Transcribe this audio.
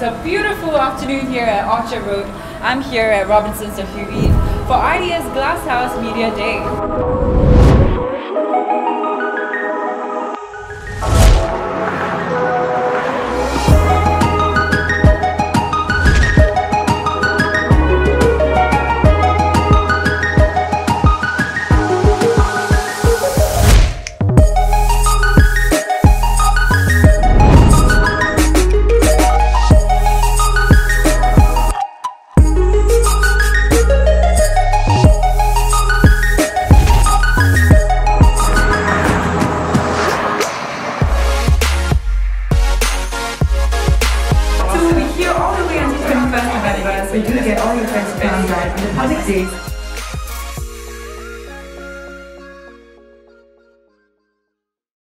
It's a beautiful afternoon here at Orchard Road. I'm here at Robinsons The Heeren for IDS Glasshouse Media Day. So you get all your friends to come and drive on the public days.